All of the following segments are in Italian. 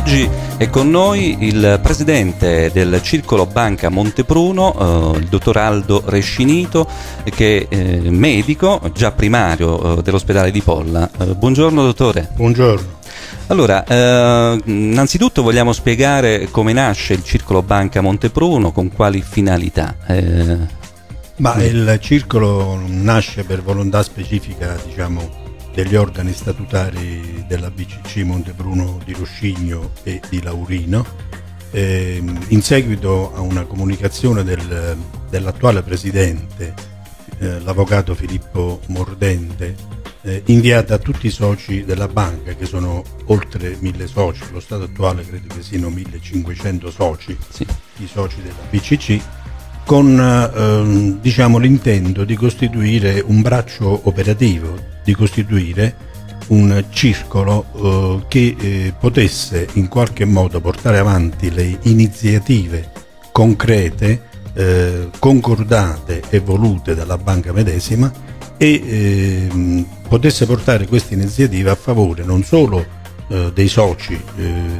Oggi è con noi il presidente del Circolo Banca Monte Pruno, il dottor Aldo Rescinito, che è medico, già primario dell'ospedale di Polla. Buongiorno dottore. Buongiorno. Allora, innanzitutto vogliamo spiegare come nasce il Circolo Banca Monte Pruno, con quali finalità. Il circolo nasce per volontà specifica, diciamo, degli organi statutari della BCC Monte Pruno di Roscigno e di Laurino, in seguito a una comunicazione dell'attuale presidente, l'avvocato Filippo Mordente, inviata a tutti i soci della banca, che sono oltre 1000 soci. Allo stato attuale credo che siano 1500 soci, sì, i soci della BCC, con diciamo, l'intento di costituire un braccio operativo, di costituire un circolo che potesse in qualche modo portare avanti le iniziative concrete, concordate e volute dalla banca medesima, e potesse portare queste iniziative a favore non solo dei soci,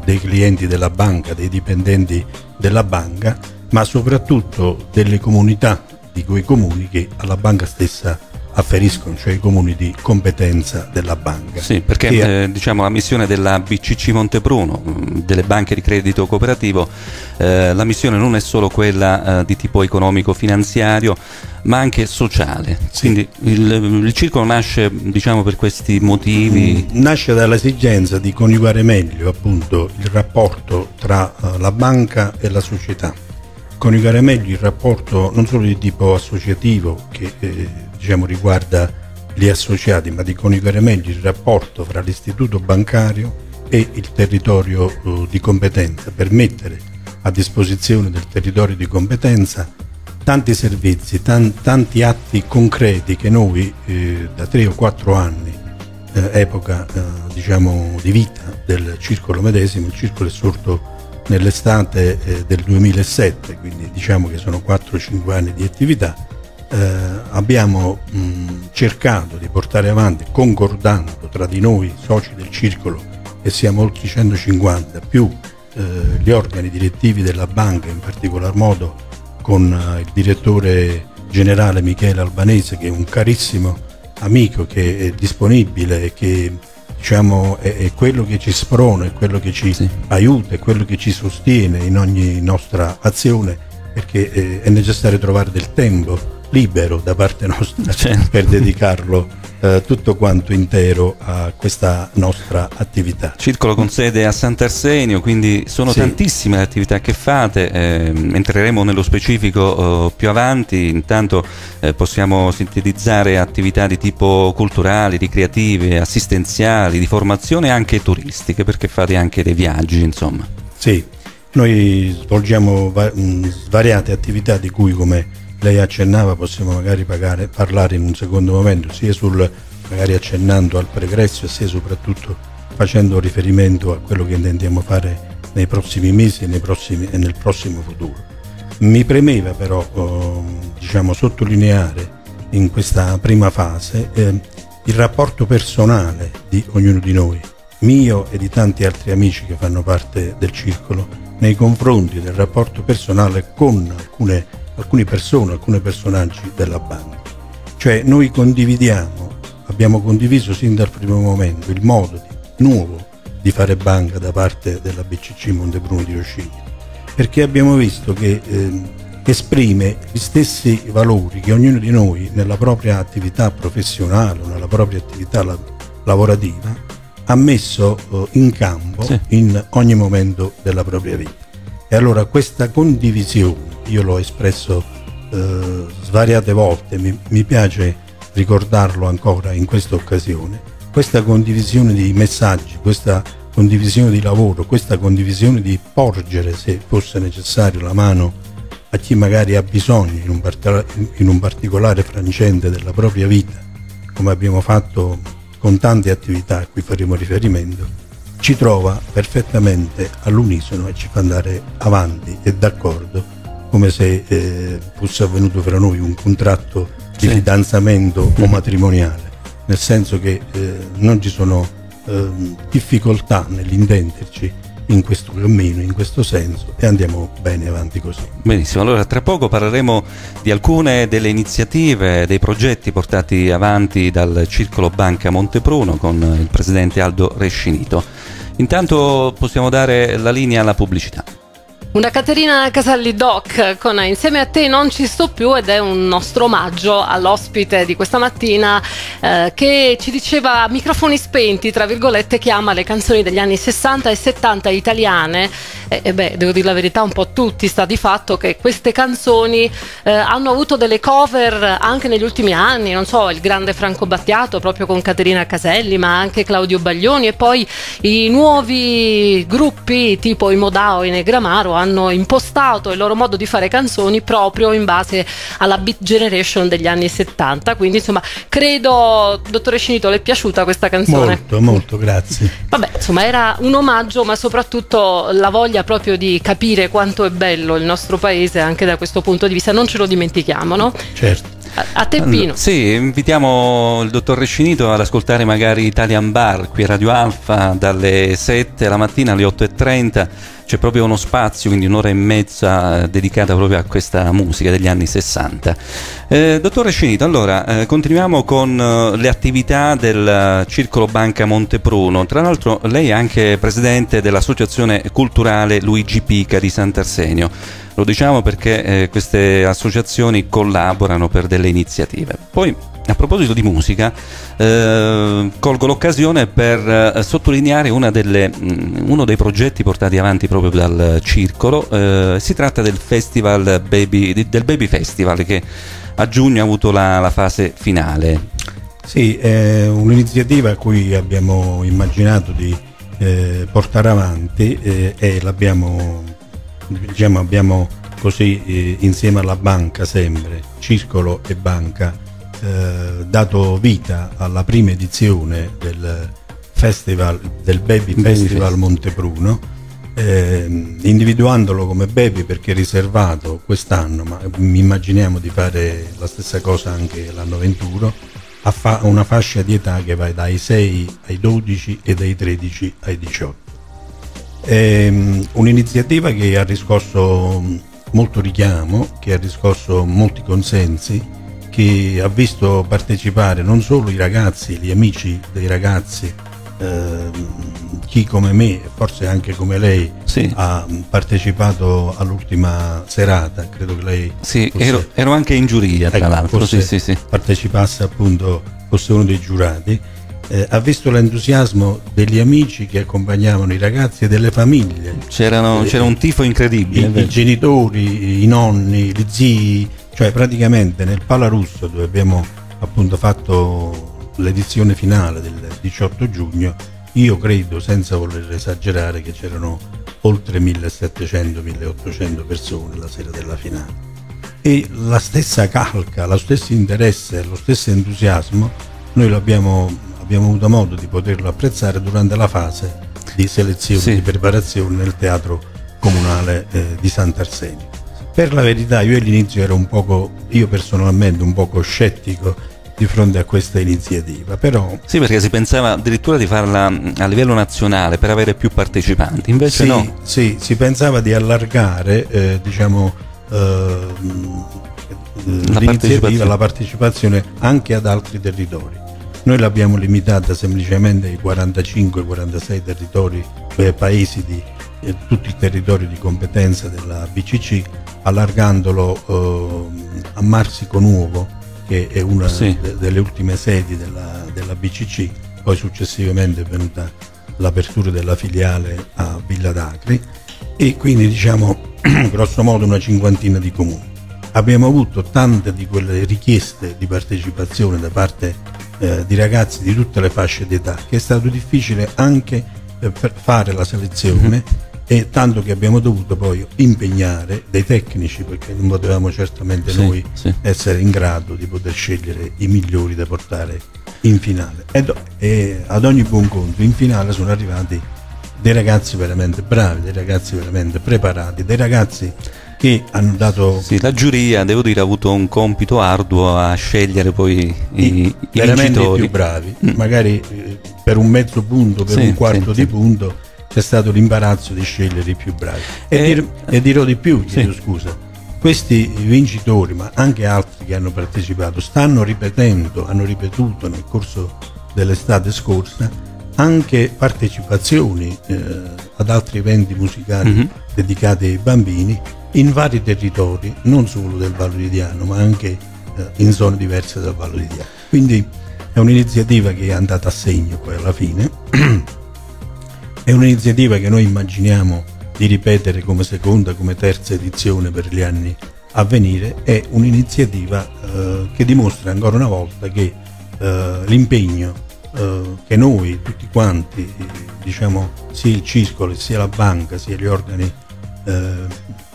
dei clienti della banca, dei dipendenti della banca, ma soprattutto delle comunità, di quei comuni che alla banca stessa afferiscono, cioè i comuni di competenza della banca. Sì, perché diciamo, la missione della BCC Monte Pruno, delle banche di credito cooperativo, la missione non è solo quella di tipo economico-finanziario, ma anche sociale. Sì. Quindi il circolo nasce, diciamo, per questi motivi. Nasce dall'esigenza di coniugare meglio, appunto, il rapporto tra la banca e la società. Coniugare meglio il rapporto non solo di tipo associativo, che diciamo, riguarda gli associati, ma di coniugare meglio il rapporto fra l'istituto bancario e il territorio di competenza, per mettere a disposizione del territorio di competenza tanti servizi, tanti atti concreti che noi da 3 o 4 anni, epoca diciamo, di vita del circolo medesimo. Il circolo è sorto nell'estate del 2007, quindi diciamo che sono 4-5 anni di attività, abbiamo cercato di portare avanti, concordando tra di noi soci del circolo, che siamo oltre 150, più gli organi direttivi della banca, in particolar modo con il direttore generale Michele Albanese, che è un carissimo amico, che è disponibile e che, diciamo, è quello che ci sprona, è quello che ci, sì, aiuta, è quello che ci sostiene in ogni nostra azione, perché è necessario trovare del tempo libero da parte nostra, certo, per dedicarlo tutto quanto intero a questa nostra attività. Circolo con sede a Sant'Arsenio, quindi sono, sì, tantissime le attività che fate, entreremo nello specifico più avanti. Intanto possiamo sintetizzare attività di tipo culturali, ricreative, assistenziali, di formazione e anche turistiche, perché fate anche dei viaggi, insomma. Sì, noi svolgiamo svariate attività, di cui, come lei accennava, possiamo magari parlare in un secondo momento, sia magari accennando al pregresso, sia soprattutto facendo riferimento a quello che intendiamo fare nei prossimi mesi e nel prossimo futuro. Mi premeva però diciamo, sottolineare in questa prima fase il rapporto personale di ognuno di noi, mio e di tanti altri amici che fanno parte del circolo, nei confronti del rapporto personale con alcune persone, alcuni personaggi della banca. Cioè noi abbiamo condiviso sin dal primo momento il modo nuovo di fare banca da parte della BCC Monte Pruno di Roscigno, perché abbiamo visto che esprime gli stessi valori che ognuno di noi nella propria attività professionale o nella propria attività lavorativa ha messo in campo, sì, in ogni momento della propria vita. E allora questa condivisione, io l'ho espresso svariate volte, mi piace ricordarlo ancora in questa occasione, questa condivisione di messaggi, questa condivisione di lavoro, questa condivisione di porgere, se fosse necessario, la mano a chi magari ha bisogno in un particolare frangente della propria vita, come abbiamo fatto con tante attività a cui faremo riferimento, ci trova perfettamente all'unisono e ci fa andare avanti e d'accordo, come se fosse avvenuto fra noi un contratto di, sì, fidanzamento o matrimoniale, nel senso che non ci sono difficoltà nell'intenderci in questo cammino, in questo senso, e andiamo bene avanti così. Benissimo, allora tra poco parleremo di alcune delle iniziative, dei progetti portati avanti dal Circolo Banca Monte Pruno con il presidente Aldo Rescinito. Intanto possiamo dare la linea alla pubblicità. Una Caterina Caselli Doc con Insieme a te non ci sto più, ed è un nostro omaggio all'ospite di questa mattina che ci diceva, microfoni spenti tra virgolette, che ama le canzoni degli anni 60 e 70 italiane. Beh, devo dire la verità, un po' tutti. Sta di fatto che queste canzoni hanno avuto delle cover anche negli ultimi anni, non so, il grande Franco Battiato proprio con Caterina Caselli, ma anche Claudio Baglioni, e poi i nuovi gruppi tipo i Modao e i Negramaro hanno impostato il loro modo di fare canzoni proprio in base alla beat generation degli anni 70, quindi insomma credo, dottore Rescinito, le è piaciuta questa canzone? Molto, molto, grazie. Vabbè, insomma era un omaggio, ma soprattutto la voglia proprio di capire quanto è bello il nostro paese anche da questo punto di vista, non ce lo dimentichiamo, no? Certo. A Teppino. Allora, sì, invitiamo il dottor Rescinito ad ascoltare magari Italian Bar qui a Radio Alfa dalle 7 la mattina alle 8:30. C'è proprio uno spazio, quindi un'ora e mezza dedicata proprio a questa musica degli anni 60. Dottor Rescinito, allora continuiamo con le attività del Circolo Banca Monte Pruno. Tra l'altro lei è anche presidente dell'associazione culturale Luigi Pica di Sant'Arsenio. Lo diciamo perché queste associazioni collaborano per delle iniziative. Poi, a proposito di musica, colgo l'occasione per sottolineare uno dei progetti portati avanti proprio dal Circolo. Si tratta del Festival Baby Festival, che a giugno ha avuto la fase finale. Sì, è un'iniziativa a cui abbiamo immaginato di portare avanti e l'abbiamo, diciamo, abbiamo così insieme alla banca, sempre Circolo e banca, dato vita alla prima edizione del festival, del Baby Festival Monte Pruno, individuandolo come Baby perché è riservato quest'anno, ma immaginiamo di fare la stessa cosa anche l'anno 21, a una fascia di età che va dai 6 ai 12 e dai 13 ai 18. Un'iniziativa che ha riscosso molto richiamo, che ha riscosso molti consensi, che ha visto partecipare non solo i ragazzi, gli amici dei ragazzi, chi come me e forse anche come lei, sì, ha partecipato all'ultima serata, credo che lei... Sì, ero anche in giuria, tra l'altro, sì. Partecipasse, appunto, fosse uno dei giurati, ha visto l'entusiasmo degli amici che accompagnavano i ragazzi e delle famiglie. C'era un tifo incredibile. I genitori, i nonni, gli zii. Cioè praticamente nel Palarusso, dove abbiamo appunto fatto l'edizione finale del 18 giugno, io credo, senza voler esagerare, che c'erano oltre 1700-1800 persone la sera della finale. E la stessa calca, lo stesso interesse, lo stesso entusiasmo noi abbiamo avuto modo di poterlo apprezzare durante la fase di selezione, sì, di preparazione nel teatro comunale di Sant'Arsenio. Per la verità io all'inizio ero personalmente un poco scettico di fronte a questa iniziativa, però... Sì, perché si pensava addirittura di farla a livello nazionale per avere più partecipanti, invece sì, no. Sì, si pensava di allargare l'iniziativa, la partecipazione anche ad altri territori. Noi l'abbiamo limitata semplicemente ai 45-46 territori, cioè paesi di tutto il territorio di competenza della BCC, allargandolo a Marsico Nuovo, che è una, sì, delle ultime sedi della BCC. Poi successivamente è venuta l'apertura della filiale a Villa d'Acri, e quindi diciamo grosso modo una cinquantina di comuni. Abbiamo avuto tante di quelle richieste di partecipazione da parte di ragazzi di tutte le fasce d'età, che è stato difficile anche per fare la selezione, e tanto che abbiamo dovuto poi impegnare dei tecnici, perché non potevamo certamente essere in grado di poter scegliere i migliori da portare in finale, e ad ogni buon conto in finale sono arrivati dei ragazzi veramente bravi, dei ragazzi veramente preparati, dei ragazzi che hanno dato... Sì, la giuria, devo dire, ha avuto un compito arduo a scegliere poi i veramente vincitori, i più bravi, magari per un mezzo punto, per un quarto di punto, c'è stato l'imbarazzo di scegliere i più bravi. E dirò di più, chiedo scusa. Questi vincitori, ma anche altri che hanno partecipato, stanno ripetendo, hanno ripetuto nel corso dell'estate scorsa anche partecipazioni ad altri eventi musicali dedicati ai bambini in vari territori, non solo del Vallo di Diano, ma anche in zone diverse dal Vallo di Diano. Quindi è un'iniziativa che è andata a segno poi alla fine, è un'iniziativa che noi immaginiamo di ripetere come seconda, come terza edizione per gli anni a venire. È un'iniziativa che dimostra ancora una volta che l'impegno che noi tutti quanti, diciamo sia il Circolo, sia la banca, sia gli organi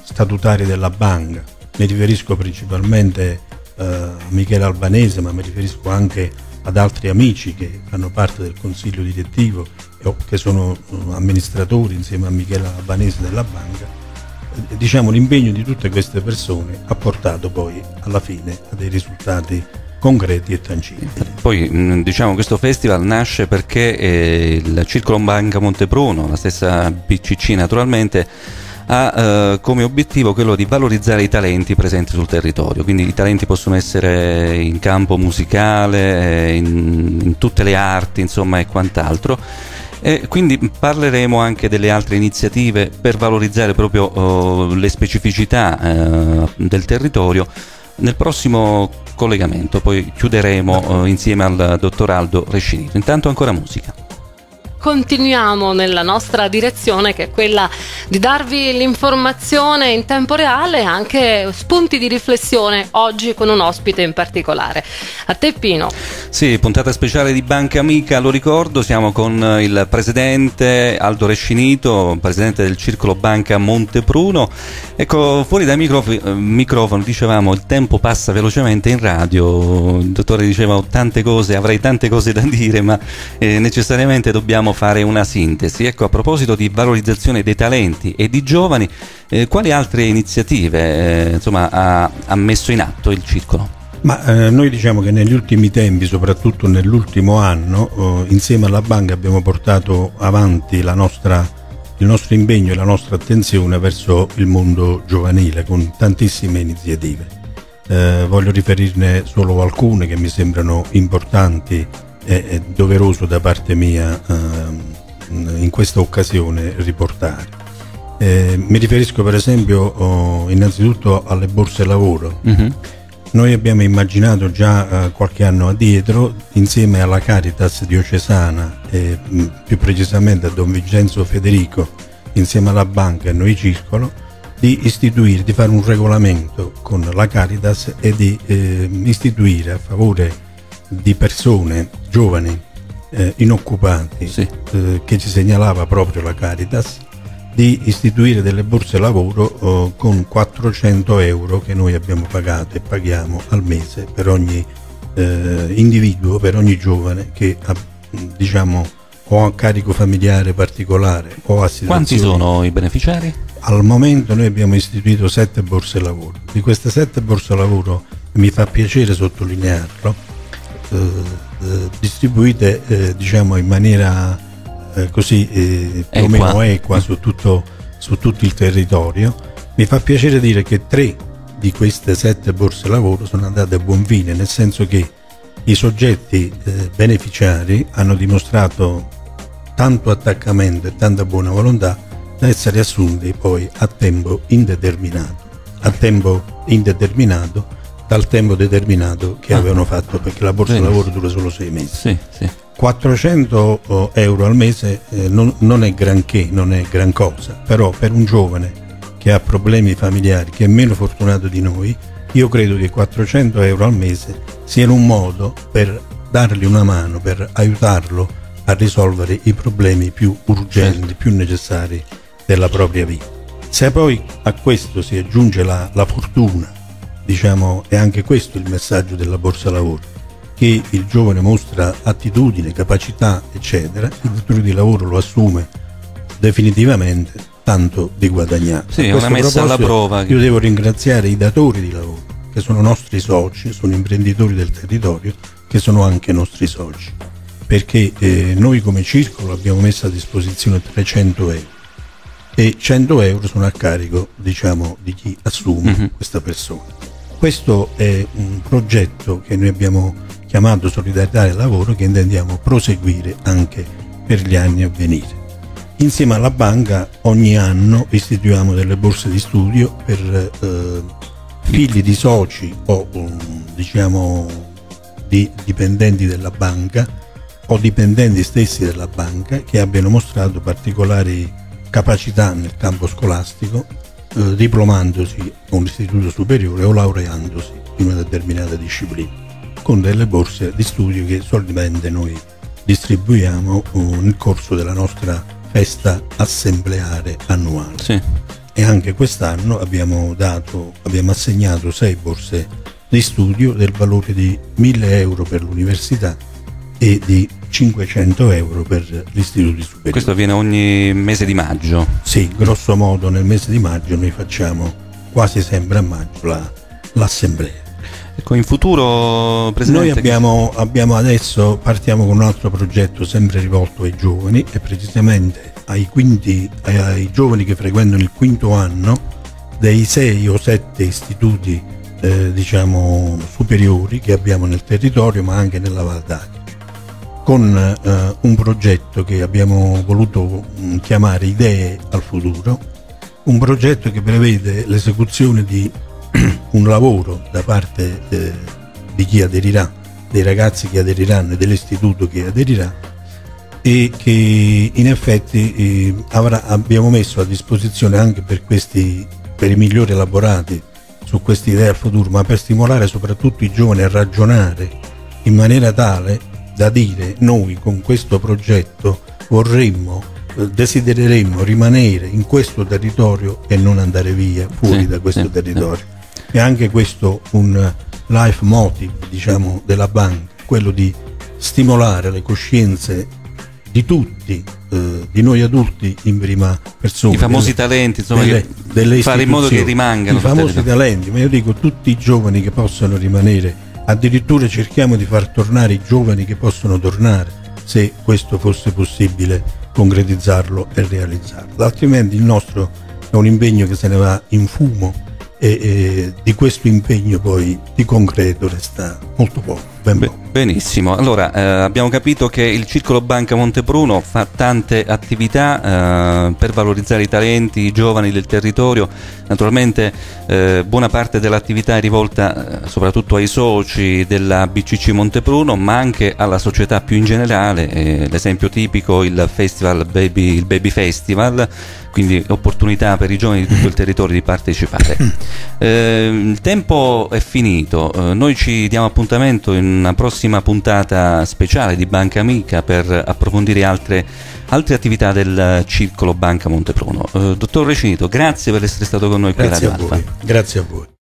statutari della banca, mi riferisco principalmente a Michele Albanese, ma mi riferisco anche ad altri amici che fanno parte del consiglio direttivo, che sono amministratori insieme a Michele Albanese della banca, diciamo l'impegno di tutte queste persone ha portato poi alla fine a dei risultati concreti e tangibili. Poi diciamo questo festival nasce perché il Circolo Banca Monte Pruno, la stessa BCC naturalmente, ha come obiettivo quello di valorizzare i talenti presenti sul territorio, quindi i talenti possono essere in campo musicale, in tutte le arti insomma e quant'altro, e quindi parleremo anche delle altre iniziative per valorizzare proprio le specificità del territorio nel prossimo collegamento, poi chiuderemo insieme al dottor Aldo Rescinito. Intanto ancora musica. Continuiamo nella nostra direzione, che è quella di darvi l'informazione in tempo reale e anche spunti di riflessione, oggi con un ospite in particolare. A te Pino. Sì, puntata speciale di Banca Amica, lo ricordo, siamo con il presidente Aldo Rescinito, presidente del Circolo Banca Monte Pruno. Ecco, fuori dai microfono dicevamo il tempo passa velocemente in radio, il dottore diceva tante cose, avrei tante cose da dire, ma necessariamente dobbiamo fare una sintesi. Ecco, a proposito di valorizzazione dei talenti e di giovani, quali altre iniziative insomma, ha messo in atto il Circolo? Ma noi diciamo che negli ultimi tempi, soprattutto nell'ultimo anno, insieme alla banca abbiamo portato avanti il nostro impegno e la nostra attenzione verso il mondo giovanile con tantissime iniziative. Voglio riferirne solo alcune che mi sembrano importanti. È doveroso da parte mia in questa occasione riportare. Mi riferisco per esempio innanzitutto alle borse lavoro. Noi abbiamo immaginato già qualche anno addietro, insieme alla Caritas diocesana e più precisamente a Don Vincenzo Federico, insieme alla banca e noi Circolo, di istituire, di fare un regolamento con la Caritas e di istituire a favore di persone giovani inoccupati, che ci segnalava proprio la Caritas, di istituire delle borse lavoro con 400 euro che noi abbiamo pagato e paghiamo al mese per ogni individuo, per ogni giovane che ha, diciamo, o ha un carico familiare particolare o ha situazioni. Quanti sono i beneficiari? Al momento noi abbiamo istituito 7 borse lavoro. Di queste 7 borse lavoro, mi fa piacere sottolinearlo, distribuite diciamo in maniera così più o meno equa su tutto il territorio. Mi fa piacere dire che 3 di queste 7 borse lavoro sono andate a buon fine, nel senso che i soggetti beneficiari hanno dimostrato tanto attaccamento e tanta buona volontà da essere assunti poi a tempo indeterminato dal tempo determinato che avevano fatto, perché la borsa lavoro dura solo 6 mesi. 400 euro al mese non è granché, non è gran cosa, però per un giovane che ha problemi familiari, che è meno fortunato di noi, io credo che 400 euro al mese siano un modo per dargli una mano, per aiutarlo a risolvere i problemi più urgenti, più necessari della propria vita. Se poi a questo si aggiunge la fortuna, diciamo, è anche questo il messaggio della borsa lavoro, che il giovane mostra attitudine, capacità eccetera, il datore di lavoro lo assume definitivamente, tanto di guadagnare. Sì, è una messa alla prova. Io devo ringraziare i datori di lavoro, che sono nostri soci, sono imprenditori del territorio, che sono anche nostri soci. perché noi come circolo abbiamo messo a disposizione 300 euro e 100 euro sono a carico, diciamo, di chi assume questa persona. Questo è un progetto che noi abbiamo chiamato Solidarietà del Lavoro, che intendiamo proseguire anche per gli anni a venire. Insieme alla banca ogni anno istituiamo delle borse di studio per figli di soci o diciamo di dipendenti della banca o dipendenti stessi della banca che abbiano mostrato particolari capacità nel campo scolastico, diplomandosi a un istituto superiore o laureandosi in una determinata disciplina, con delle borse di studio che solitamente noi distribuiamo nel corso della nostra festa assembleare annuale. Sì. E anche quest'anno abbiamo assegnato 6 borse di studio del valore di 1.000 euro per l'università e di 500 euro per gli istituti superiori. Questo avviene ogni mese di maggio? Sì, grosso modo nel mese di maggio noi facciamo quasi sempre a maggio l'assemblea. Ecco, in futuro, Presidente, noi abbiamo adesso, partiamo con un altro progetto sempre rivolto ai giovani e precisamente ai giovani che frequentano il quinto anno dei 6 o 7 istituti diciamo superiori che abbiamo nel territorio ma anche nella Val d'Acri, con un progetto che abbiamo voluto chiamare Idee al Futuro, un progetto che prevede l'esecuzione di un lavoro da parte di chi aderirà, dei ragazzi che aderiranno e dell'istituto che aderirà, e che in effetti abbiamo messo a disposizione anche per i migliori elaborati su queste idee al futuro, ma per stimolare soprattutto i giovani a ragionare in maniera tale da dire: noi con questo progetto vorremmo, desidereremmo rimanere in questo territorio e non andare via fuori da questo territorio. E anche questo un life motive, diciamo, della banca, quello di stimolare le coscienze di tutti, di noi adulti in prima persona, i famosi talenti, insomma, delle fare in modo che rimangano i famosi talenti, ma io dico tutti i giovani che possono rimanere, addirittura cerchiamo di far tornare i giovani che possono tornare, se questo fosse possibile concretizzarlo e realizzarlo, altrimenti il nostro è un impegno che se ne va in fumo. E di questo impegno poi di concreto resta molto poco, ben poco. Benissimo, allora abbiamo capito che il Circolo Banca Monte Pruno fa tante attività per valorizzare i talenti, i giovani del territorio. Naturalmente buona parte dell'attività è rivolta soprattutto ai soci della BCC Monte Pruno, ma anche alla società più in generale, l'esempio tipico il Festival Baby, il Baby Festival, quindi opportunità per i giovani di tutto il territorio di partecipare. Il tempo è finito, noi ci diamo appuntamento in una prossima puntata speciale di Banca Amica per approfondire altre attività del Circolo Banca Monte Pruno. Dottor Rescinito, grazie per essere stato con noi qui alla Radio Alfa. Grazie a voi.